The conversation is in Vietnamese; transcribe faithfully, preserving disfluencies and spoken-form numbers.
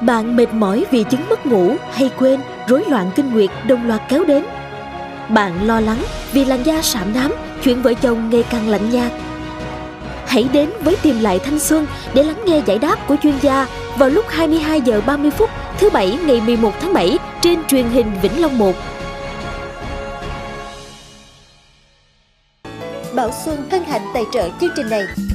Bạn mệt mỏi vì chứng mất ngủ hay quên, rối loạn kinh nguyệt đồng loạt kéo đến. Bạn lo lắng vì làn da sạm nám, chuyện vợ chồng ngày càng lạnh nhạt. Hãy đến với Tìm Lại Thanh Xuân để lắng nghe giải đáp của chuyên gia vào lúc hai mươi hai giờ ba mươi phút thứ Bảy ngày mười một tháng bảy trên truyền hình Vĩnh Long một. Bảo Xuân hân hạnh tài trợ chương trình này.